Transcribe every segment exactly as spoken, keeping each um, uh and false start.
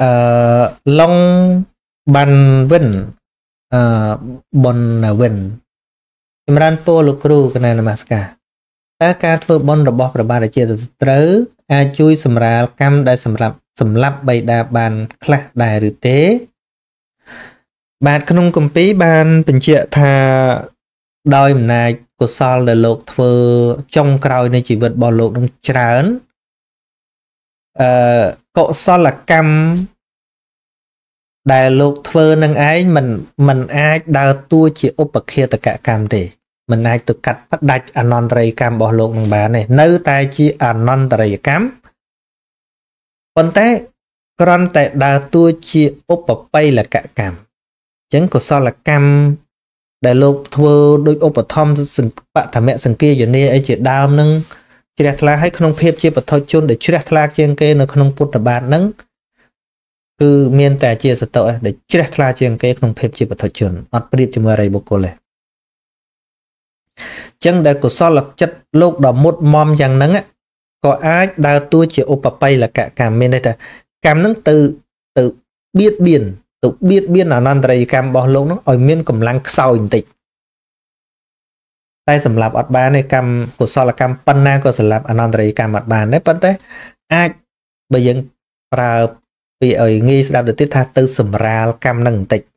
uh, long ban vinh uh, bon vinh imran po lục kru cái này là masca ta ca thưa bon là bọc là ba đại chia từ a chui sầm ra cam đại sầm lấp sầm lấp bảy đa bàn khla đại rửa tế bạn không cầm pí bàn bình chia thà đôi mình này của sao là lục thưa trong cào này chỉ vượt bỏ lục đông trán Uh, cậu sao là cam đại lục thơ năng ái mình mình ai đào tua chỉ ốp bậc kia tất cả cam thì mình ai tự cắt bắt đạch anh non rầy cam bỏ lục bằng bà này nơi tay chỉ anh non rầy cam còn thế còn tại đào tua chỉ ốp bậc bay là cả cam chẳng cậu sao là cam đại lục thơ đôi ốp bậc thom sừng bạn thằng mẹ sừng kia giờ này ai chỉ đào nâng chỉ đặt lá hay không phép chia bật thôi chôn để chỉ đặt lá trên cây nó không phút là bạn nắng cứ miên tài chia sẻ tội để chỉ đặt lá trên cây không phép chia bật thôi chôn ăn bít cho mày bố cô này chẳng để của so lập chất lúc đó một mom rằng nắng á có ai đào tua chỉ opa pay là cả cảm miên đây ta cảm nắng từ từ biết biển tự biết biên là nan đầy cảm bỏ lỗ nó ở miên cầm lăng sau hình tịch tay sầm lạp ở bàn này cầm của so là cầm panna của sầm lạp anh rời cầm ở bàn đấy vấn thế ai bây giờ là vì ở nghi làm được tiết tha tư sầm ra cầm nâng tịch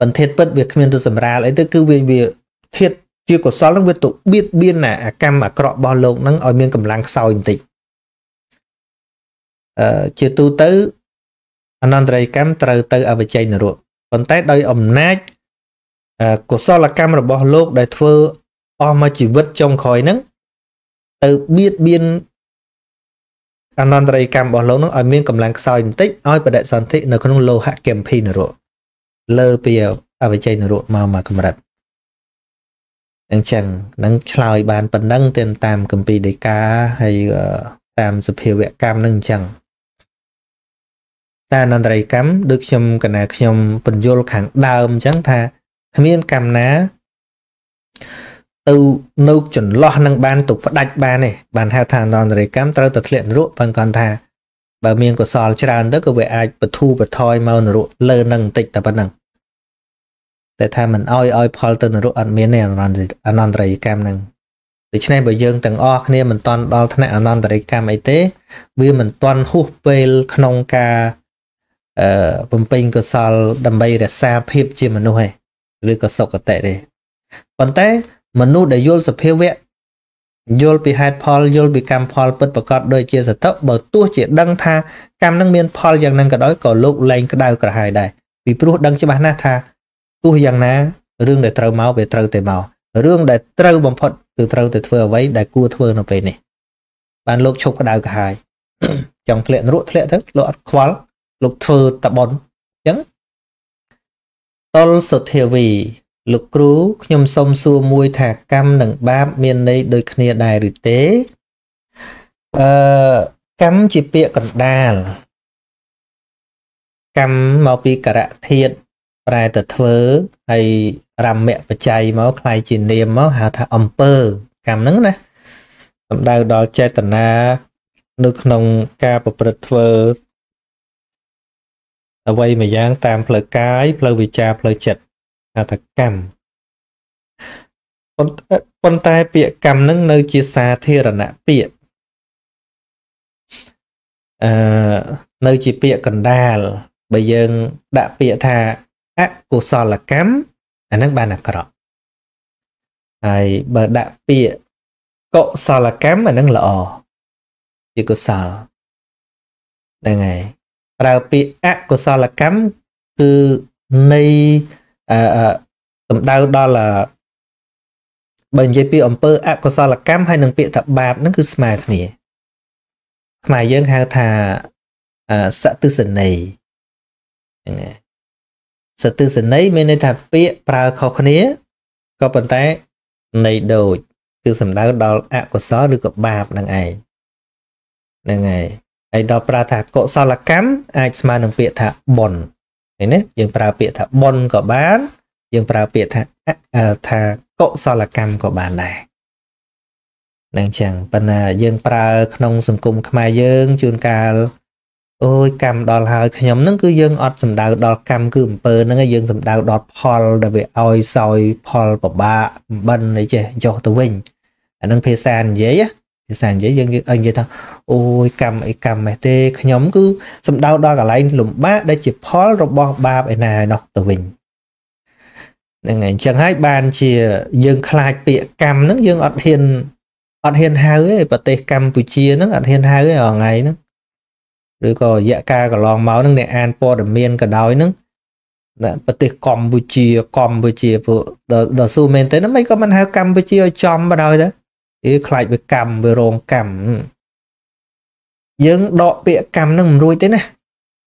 vấn thế bất việc miền từ sầm ra lấy tới cứ vì việc thiệt chưa của so lúc biết tụ biết biên là cầm mà cọ bao lâu nắng ở miền cầm lăng sau hình tịch chưa tu tới anh rời cầm từ từ ở bên trên rồi vấn thế đây ẩm nát của so là cam bỏ lốt đại thưa om mà chỉ vứt trong khói nắng từ biết biên anon rây cam bỏ lốt nó ở miếng cầm láng soi tích oi và đại sản thị nó không lô hạ kèm pin rồi lơ piêu à về chơi rồi mà mà cầm đặt anh chẳng nắng soi bàn tần nâng tiền tam cầm pin để cá hay tam sập hiệu vẽ cam nâng chẳng ta anon rây cắm được nhom cái này nhom bình vô khẳng đào chẳng tha miền cam ná từ nấu chuẩn lo năng ban tục phát đạch ban này bàn hai thằng non rồi cam trâu thực hiện ruộng bằng con thà bà miền của sò tràn tới cơ về ai bật thu bật thoi mau ruộng lơ năng tịch tập năng để thà mình oi oi phơi từ ruộng ăn miếng này non rồi non rồi cam năng từ chỗ này bởi dương từng o kia mình toàn bao thế này non rồi cam ấy thế vì mình toàn hút về không ca bấm pin của sò đầm bay để xa phep chi mình nuôi lưu có sọc ở tệ đi còn thế mà nụ để vô sập hiệu vẹn vô bị hạt phol vô bị cam phol bật bật cọt đôi chia sẻ thấp bởi tua chỉ đăng tha cam năng miên phol rằng năng cả đói cỏ lục lành cả đau cả hài đại vì pru đăng cho bạn na tha tua rằng ná rương để trâu máu về trâu tề màu rương để trâu bầm phật từ trâu từ phơi váy đại cua phơi nó về này bạn lục chụp cả đau cả hài trong chuyện ruột chuyện thức loạn khoáng lục phơi tập bón chẳng tôi sụt hiểu vì lục cứu nhom sông xua mùi thạc cam nặng bám miền đây đôi khnia đài rửa tế cắm chỉ bịa còn đà cắm mau pi cả rạ thiệt bài tờ thớ hay làm mẹ và chay máu khai chỉ niềm máu hà thà ẩm pơ cam nắng này tầm đào đó che tần na nước nông ca bờ bờ thớ ở quay mà dán tam lời cái lời vị cha lời chật là thật cầm con tay bịa cầm nâng nơi chia xa thê là nạ bịa à, nơi chỉ bịa cần đà bây giờ đã bịa thà á cổ sò là cắm à nâng ba nạp cả đó ai bờ đã bịa cậu sò là cắm mà nâng lọ chỉ cổ sò đây này rào bị ác của sao là cắm từ nay tầm đau đó là bên dây pi ẩm pơ ác của sao là cắm hay nâng bị thập bạp nó cứ smart nhỉ mà dân hào thà sợ tư sần này sợ tư sần ấy mình nên thà bị rào khó khăn nhé có vấn đề này đồ từ sầm đau đó ác của sao được gặp bạp năng này năng này ai đó prata cọ sao là cắm ai mà nông bịa thà bòn này nè dừng prata bịa thà bòn của bán dừng prata bịa thà thà cọ sao là cam của bạn này nàng chẳng bên dừng prata không sùng cùng mai dừng chun ca ôi cầm đòn hơi nhóm nó cứ dân ọt sầm đào đọt cầm cứ bờ nó dân sầm đào đọt Paul đặc biệt oi soi Paul của ba bên này chơi cho tụi mình anh phê sàn dễ á phê sàn dễ dân anh vậy thôi ôi cầm ấy cầm mày tê nhóm cứ sầm đào đo cả lại lùm bát để chụp Paul robot ba bên này đọt tụi mình nên chẳng hai bàn chia dân khai bịa cầm nó dân ọt hiền ọt hiền hai và tê Campuchia nó ọt hiền hai ở ngày nó rồi có dạ ca cả lòng máu nâng này an po đầm miên cả đói nâng đã bắt tê Campuchia Campuchia vừa đợt đợt xu men tới nó mấy có mình hai Campuchia chom vào đói đó ý khai về cầm về rồng cầm dân đọ bịa cầm nâng ruồi tới nè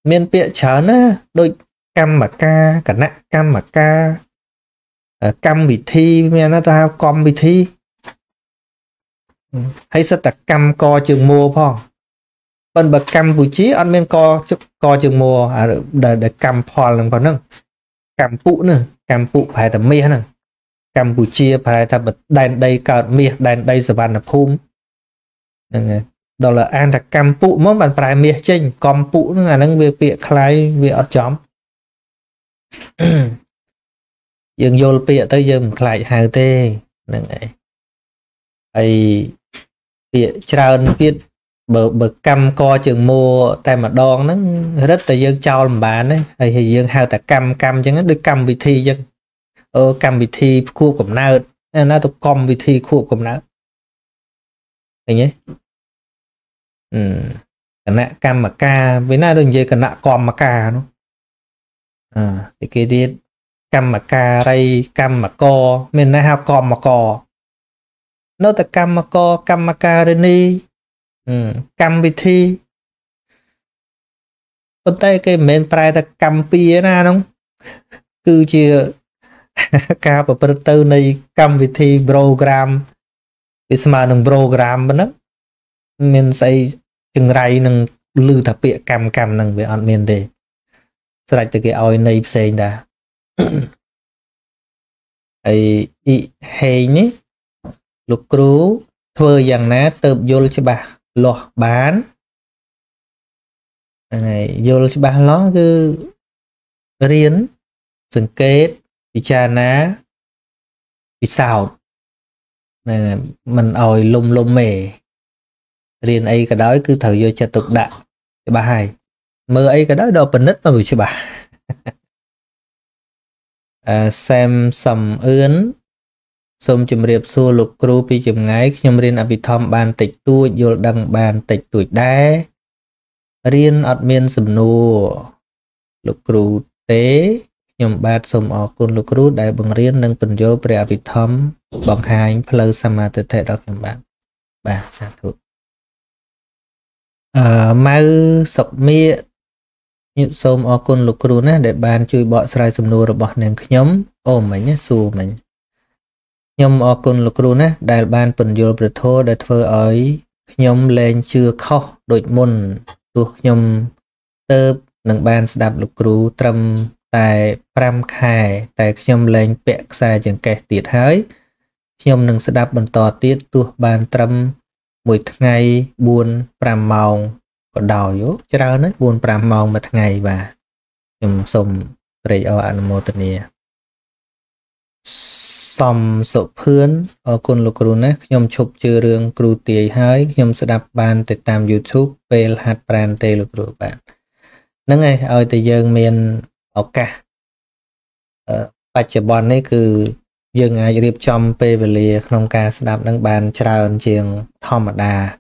miên bịa chớ nó đôi cầm mà ca cả nặng cầm mà ca cầm bị thi mẹ nó tao cầm bị thi hay sao ta cầm co trường mua phong bên bậc Campuchia ăn men co co trường mua à để để cầm phòn làm còn nâng cầm phụ nữa cầm phụ phải là mía nè Campuchia phải là bậc đàn đầy cờ mía đàn đầy sờ bàn là phum đó là ăn là cầm phụ món bàn phải mía trên cầm phụ nữa là năng việc việc khai việc ở chóm dừng vô bịa tới dừng lại hàng tê này ấy bịa tràn biết bờ bờ cam co trường mua tay mà đòn nó rất là dân trao làm bạn đấy hay dân hao tại cam cam chứ nó được cam vị thi dân ở cam vị thi khu cẩm na nó tụ com vị thi khu cẩm na này nhé ừ cả nạ cam mà ca với na đừng dây cả nạ com mà ca nó à thì cái đi cam mà ca đây cam mà co mình là hao com mà co nó tại cam mà co cam mà ca đây đi ừ cam vị thi bên tay cái men prai ta cam pia na không cứ chưa ca và phần tư này cam vị thi program cái smartphone program bên đó men say chừng ray nâng lư thập bịa cam cam nâng về on men để sau này từ cái oi này xây ra ấy hay nhé lục cú thưa rằng ná tập vô cho bà lọ bán này vô cho bà nó cứ riêng sừng kết thì cha ná thì sao này mình ồi lùng lùng mề riêng ấy cái đó cứ thử vô cho tục đạn cho bà hay mơ ấy cái đó đâu bình nít mà vừa cho bà à, xem sầm ướn xôm chùm riệp xua lục cru pi chùm ngái nhom riêng abithom bàn tịch tuổi vô đằng bàn tịch tuổi đá riêng ọt miên sầm nô lục cru tế nhom bát xôm ọ côn lục cru đại bằng riêng nâng tuần vô pre abithom bằng hai pleu sama tự thể đó các bạn ba sa thụ à, mau sọc mía như xôm ọ côn lục cru nè để bàn chui bọ sài sầm nô rồi bọ nèm nhóm ôm mình nhé xù mình nhóm ở con lục rùn á đại ban phần vô bờ thô để thưa ấy nhóm lên chưa khó đội môn thuộc nhóm tơ nâng ban sạp lục rùn trầm tại pram khai tại nhóm lên bẹt sai chẳng kẹt tiệt hái nhóm nâng sạp bần tò tiết thuộc ban trầm mười ngày buồn pram màu còn đào yếu cho ra nó buồn pram màu một ngày và nhóm sum rây ở anh mô tịnh xòm sổ phướn ở con lục rùn á nhóm chụp chư rương cừu tìa hái nhóm sẽ đạp bàn từ tam YouTube về hạt bàn tê lục rùn bạn nâng này ở từ dân miền ốc cả và chờ bọn ấy cứ dân ai điệp chom về về lìa không ca sẽ đạp đăng bàn tràn trường thom mà đà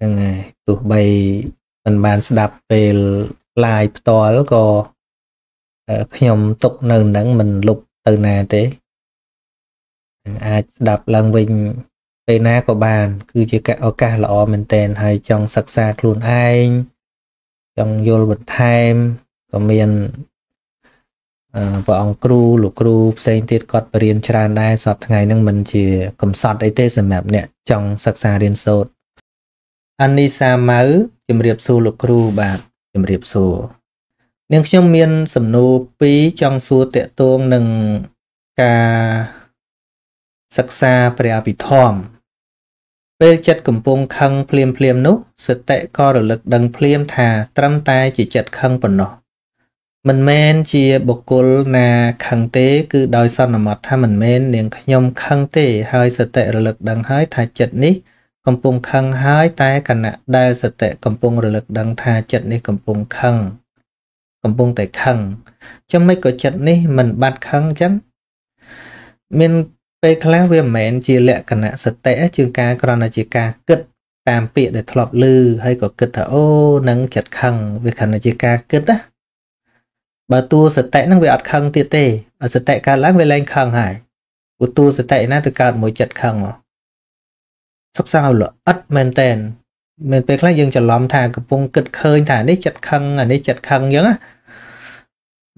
nâng này tụ bày mình bàn sẽ đạp về lại to lúc có nhóm tục nâng đắng mình lục từ nà tế ai đập lần mình về na của bàn cứ chỉ cả ở cả là mình tên hay trong sắc xa luôn anh trong vô bật time của miền vợ ông cru lục cru xây tiết cọt và riêng tràn đai sọt ngày nâng mình chỉ cầm sọt ấy tê sầm mẹp nè trong sắc xa riêng sốt anh đi xa máu chìm riệp xu lục cru bạn chìm riệp xu nhưng trong miền sầm nô pí trong xua tệ tuông nâng ca sắc xa pre abithom Bên chất cụm bông khăn phim phim nút, sự tệ co được lực đằng phim thà trăm tay chỉ chất khăn phần nó. Mình men chia bột côn là khăn tế cứ đòi xong là mọt tha mình men nên nhóm khăn tế hơi sự tệ được lực đằng hơi thà chất ní. Cụm bông khăn hơi tay cả nạ đai sự tệ cụm bông được lực đằng thà chất ní cụm bông khăn. Cụm bông tệ khăn. Trong mấy cổ chất ní mình bắt khăn chắn. Mình bây khá với mẹn chỉ lệ cả nạ sạch tẽ chương ca còn là chỉ ca kết tam pịa để thọp lư hay có kết thở ô nâng chật khăn vì khả nạ chỉ ca kết á bà tu sạch tẽ nâng về ọt khăn tiết tê ở sạch tẽ ca láng về lên khăn hải của tu sạch tẽ nâng từ cạt mối chật khăn mà sốc sao là ất mên tên mình bây khá dương chật lóm thà cập bông kết khơi thả đi chật khăn à đi chật khăn giống á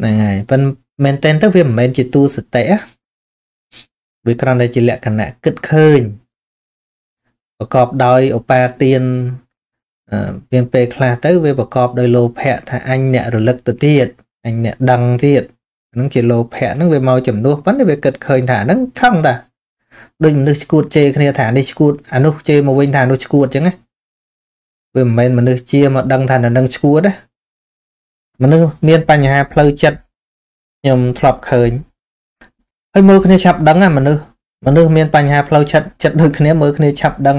này vân mên tên tức vì mẹn chỉ tu sạch tẽ vì con đây chỉ lẽ cả nạ kết khơi và cọp đôi ở ba tiền viên pe khla tới với bà cọp đôi lô phẹ thà anh nè rồi lực tự tiệt anh nè đằng tiệt nó chỉ lô phẹ nó về màu chấm đuốc vẫn về kết khơi thả nó không ta đừng được cuột chê kia thả đi cuột à nó chê mà bên thả nó cuột chứ nghe về mình mà được chia mà đằng thả là đằng cuột đấy mà nó miên pan nhà pleu chật nhầm thọp khơi hơi mưa kia chập đắng à mà nư mà nư miền Pành Hà Plau chật chật được kia mưa kia chập đắng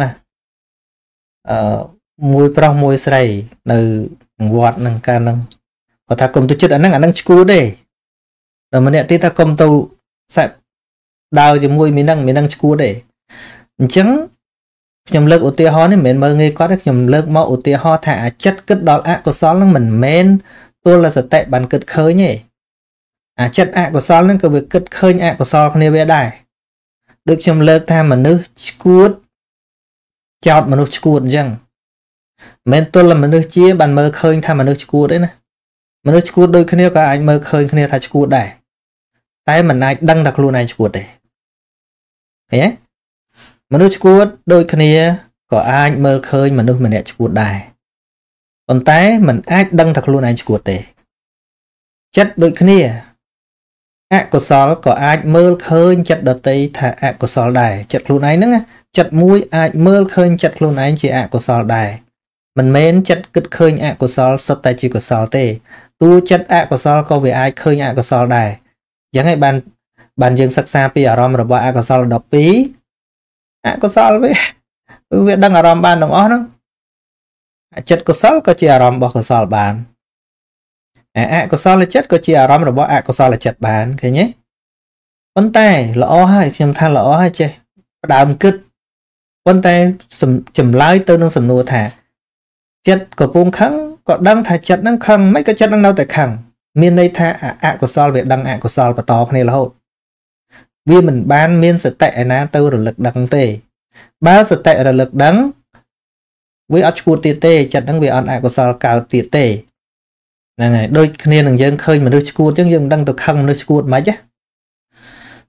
à mùi pro mùi sậy từ vọt nằng ca nằng và ta cùng tổ chức anh nằng anh nằng cú đây rồi mà nè tí ta cùng tàu sạch đào thì mùi miền nằng miền nằng cú đây chẳng nhầm lực ổ tia ho này miền mơ nghe có được nhầm lực máu ổ tia ho thả chất cất đó á của xóa lăng mình men tôi là sợ tệ bàn cất khơi nhỉ à chất ạ của so nó cứ việc cất khơi ạ của so này về đài được chấm lợt tham mà nước cuốn chọt mà nước cuốn rằng men tôi là mà nước chia bàn mơ khơi tham mà nước cuốn đấy nè mà nước cuốn đôi khi nếu có anh mơ khơi khi nếu thay cuốn đài tay mình anh đăng đặc luôn anh cuốn đấy thế mà nước cuốn đôi khi nếu có anh mơ khơi mà nước mình lại cuốn đài còn tay mình anh đăng đặc luôn anh cuốn đấy chất đôi khi nếu ạ của xóa có ai mơ khơi chất đợt tây thả ạ của xóa đài chất luôn ấy nữa chất mũi ai mơ khơi chất luôn ấy chỉ ạ của xóa đài mình mến chất cất khơi ạ của xóa sắp tay chỉ của xóa tê tu chất ạ của xóa có về ai khơi ạ của xóa đài chẳng hãy bàn bàn dương sắc xa bì ở rõm rồi bỏ ạ của xóa đọc bí ạ của xóa với việc đang ở rõm bàn đồng ớt chất của xóa có chỉ ở rõm bỏ của xóa bàn ạ của sao là chất có chia rõm rồi bỏ ạ của sao là chật bàn thế nhé vấn tay lõ hay nhầm than lõ hay chơi đàm cứt vấn tay chùm lái tư nông sầm nua thả chất của buông khăng có đăng thả chất năng khăng mấy cái chất năng đâu tại khẳng miền đây thả ạ của sao về đăng ạ của sao và to này là hậu vì mình ban miền sự tệ ná tư rồi lực đăng tề ba sự tệ là lực đắng với ách của tê tê chất năng về ăn ạ của sao cao tê tê này đôi khi nương dân khơi mà nước cuốn chứ dân đang từ khăn nước cuốn máy chứ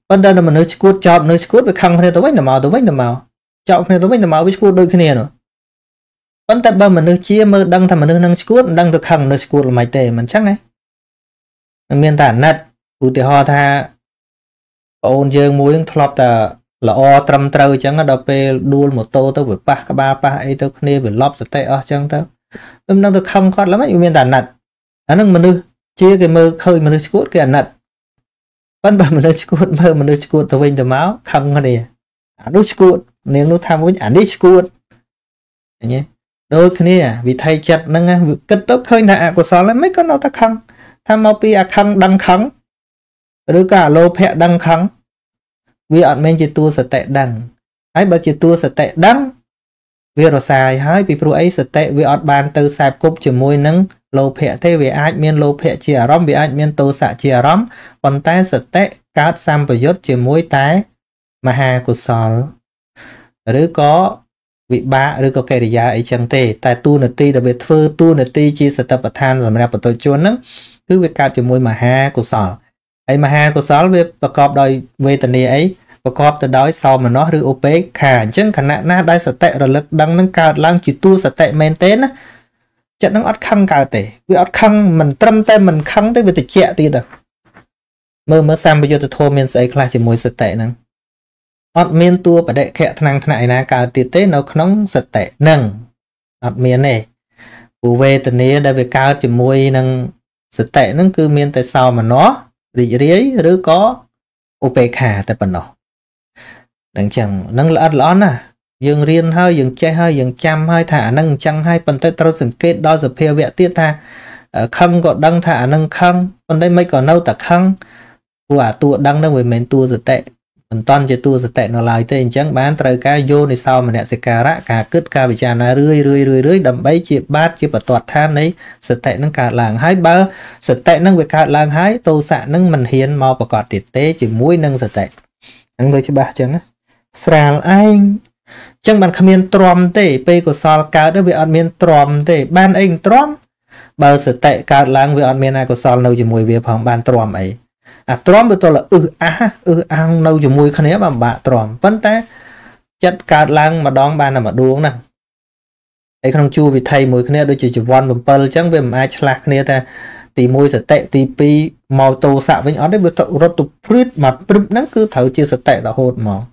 vấn đề là mà nước cuốn chọn nước cuốn với khăn thì tôi biết là màu tôi biết là màu chọn thì tôi biết là màu với cuốn đôi khi nè vấn đề ba mình nước chia mơ đang thầm mà nước năng cuốn đang từ khăn nước cuốn máy tề mình chắc này miền tản nát cụ thể họ tha ôn dân muối thọp tờ là o trầm trâu chẳng ở đâu về đuôn một tô tôi với ba ba ba ấy tôi kia với lóp sợi tay ở chẳng tao em đang từ khăn còn lắm ấy miền tản nát anh à, mình đưa chia cái mơ khơi mình đưa cuốn cái nặt vẫn bảo mình đưa cuốn mơ mình đưa cuốn tao vinh tao máu không cái này anh đưa cuốn nếu nó tham với anh đi cuốn nhé đôi khi này vì thay chặt năng kết tóc khơi nạ của sao lại mấy con nó ta khăng tham mau pi à khăng đăng khăng đứa cả lô phẹ đăng khăng vì anh men chỉ tua sẽ tệ đằng ấy bà chỉ tua sẽ tệ đắng vì rồi xài hai vì pro ấy sẽ tệ vì anh bàn từ xài cục chỉ môi nắng lô phẹ thế về ai miên lô phẹ chia róm về ai miên tô xạ chia róm còn tay sật té cát sam và dốt chia mối tái mà hà của sò rồi có vị ba rồi có kẻ già ấy chẳng tệ tại tu nửa ti đặc biệt phơ tu nửa ti chia sật tập và than rồi mà tôi chôn lắm cứ việc cao chia mối mà hà của sò ấy mà hà của sò về và cọp đòi về tận này ấy và cọp từ đói sau mà nó được op khả chân khả nạn na đai sật tệ rồi lực đăng nâng cao lang chỉ tu sật tệ men tên á chất năng ắt khăng cao tệ vì ắt khăng mình trâm tay mình khăng tới việc tự chẹt đi được mơ mơ sam bây giờ tôi thô miên say class chỉ môi sệt tệ năng Ất miên tua bà đệ khẽ thang này là cao tiết tế nó không sạch tệ nâng. Ất miên này. Cô về tình này đã về cao thì môi nâng sạch tệ nâng cư miên tại sao mà nó rỉ rỉ rứ có ốp khả tại bần nó. Đừng chẳng nâng là Ất lõn à. Dương riêng hơi, dương chê hơi, dương chăm hơi thả nâng chăng hơi bần tới trâu xứng kết đo dập hiệu vẹn tiết tha. Không có đăng thả nâng không. Còn đây mấy có nâu tạc không. Quả tụ đăng nâng với mến tua sạch tệ. Mình toàn cho tôi sẽ tệ nó lại tên chẳng bán trời ca vô này sau mà nè sẽ cà rã cà cứt cà bị trà nó rươi rươi rươi rươi đầm bấy chìa bát chìa bà toạt than đấy sẽ tệ nâng cà làng hái bơ sẽ tệ nâng về cà làng hái tô xạ nâng mình hiến mò bà cọt tiệt tế chỉ mũi nâng sẽ tệ nâng lời cho bà chẳng á sral anh chẳng bạn khám miên tròm tế bê của sao cà đó về ăn miên tròm tế ban anh tròm bờ sẽ tệ cà làng về ăn miên ai của sao nâu chỉ mùi về phòng ban tròm ấy à tròn với tôi là ư á ư ăn nâu dù mùi khá nếu mà bà tròn vẫn thế chất cát lăng mà đón bà nằm ở đuống nè ấy không chua vì thầy mùi khá nếu đôi chỉ chỉ vòn bằng bờ chẳng về mà ai lạc khá ta thì mùi sẽ tệ tí pi màu tô xạ với nó đấy với thậu rốt tục phút mặt bụng nắng cứ thấu chưa sẽ tệ là hột mỏ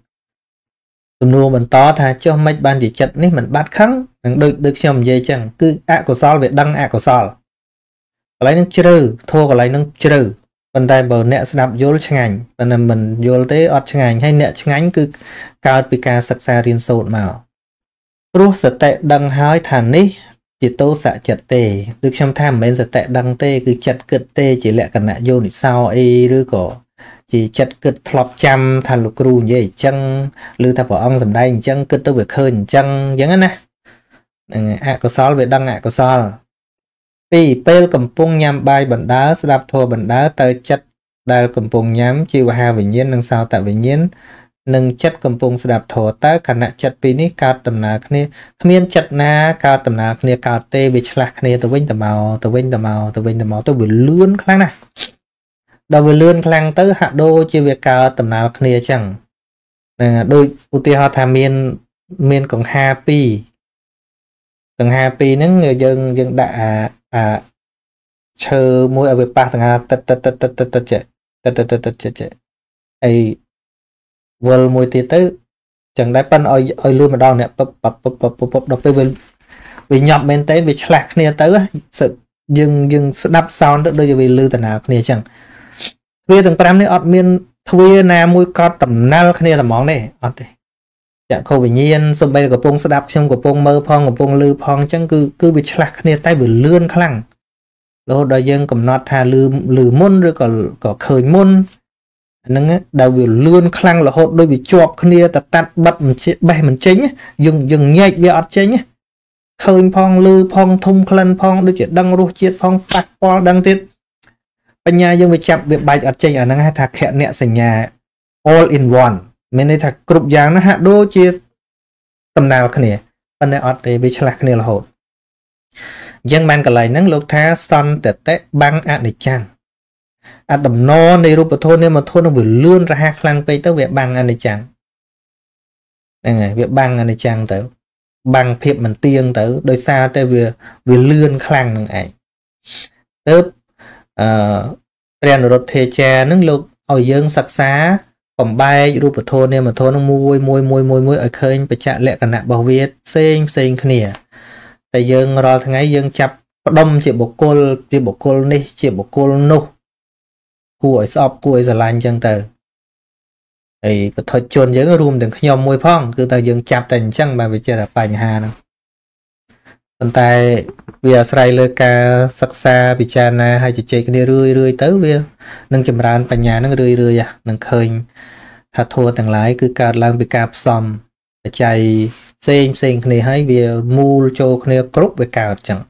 tùm nua mình to thà cho mách ban chỉ chất nên mình bắt khắng được được chồng dây chẳng cứ ạ của sao về đăng ạ của sao lấy nâng trừ thua có lấy nâng trừ phần tay bờ nẹt đạp vô chân ảnh phần là mình vô tế ọt chân ảnh hay nẹt chân ảnh cứ cao bị ca sạc xa riêng sộn màu rút sợ tệ đăng hói thản ní chỉ tô xạ chật tê được trong tham bên sợ tệ đăng tê cứ chật cực tê chỉ lẹ cần nạ vô đi sao ấy rư cổ chỉ chật cực lọc chăm thàn lục rù dây chân lưu thập bỏ ông dầm đây chân cực tôi việc hơn chân giống anh nè ạ có sao về đăng ạ có sao vì bèo cầm pung nhám bài bẩn đá đạp thua bẩn đá tới chất đào cầm pung nhám chiều hà vĩnh nhiên nâng sao tại vĩnh nhiên nâng chất cầm pung đạp thua ta khả năng chất pin ní cao tầm nào khné miên chất na cao tầm nào khné cao tê bị lạc khné tôi vinh tầm màu tôi vinh tầm màu tôi vinh tầm màu tôi bị lươn khang này đầu bị lươn khang tới hạ đô chiều về cao tầm nào khné chẳng đôi uti ho tham miên miên còn happy còn happy nó người dân dân đã à chờ môi ở bên ba thằng à tật tật tật tật tật chạy tật tật tật tật chạy ai vừa môi thì tới chẳng đáy pan oi oi luôn mà đau nè pop pop pop pop pop đọc bên vì nhọt bên tới vì slack nè tới sự dừng dừng đắp sau nữa đôi giờ vì lư tận nào nè chẳng về từng pram này ọt miên thuê nà môi co tầm nal nè là món này ọt đây chẳng khâu bình nhiên xong bây giờ của phong sẽ đạp trong của phong mơ phong của phong lư phong chẳng cứ cứ bị lạc nè tay bị lươn khăng đó đời dân cầm nọt hà lư lư môn rồi còn có khởi môn nâng á đầu bị lươn khăng là hột đôi bị chọc nè tạt tạt bật mình chết bay mình chính dừng dừng nhạy bị ọt chính khởi phong lư phong thông khăn phong đôi chuyện đăng ruột chết phong tạt phong đăng tiết bên nhà dân bị chạm bị bạch ọt chính ở nâng hai thạc hẹn nè sành nhà all in one mình đây thật cục giang nó hạ đô chia tầm nào cái này anh ấy ở đây bị chặt cái này là hột dân ban cả lại nắng lục tha son tết tết băng ăn để chăn ăn đầm no này rồi thôn nên mà thôn nó vừa lươn ra hạt lan bay tới việc băng ăn để chăn đây này việc băng ăn để chăn tới băng thiệp mình tiên tới đôi xa tới vừa vừa lươn khăn này ấy tớp rèn đột thế cha nắng lục ở dân sạch xá còn bay rùa thôn nên mà thôn nó môi môi môi môi môi ở khơi bị chặn lẹ cả nạ bảo vệ xinh xinh khỉa tại dương rồi thằng ấy dương chập đông chỉ bộ cô chỉ bộ cô đi chỉ bộ cô nô cùi sọp cùi giờ lành chân từ thì thôi chôn dưới cái room đừng nhom môi phong cứ tại dương chập thành chăng mà bị chơi là bành hà nào còn tại vì Israel lơ ca sắc xa bị cha na hay chỉ chơi cái này rươi rươi tới việc nâng chìm ran bành hà nó rươi rươi à nâng khơi thà thua thằng lái cứ cả lang bị cạp xòm chạy xem xem này hay về mua cho này cướp về cào chẳng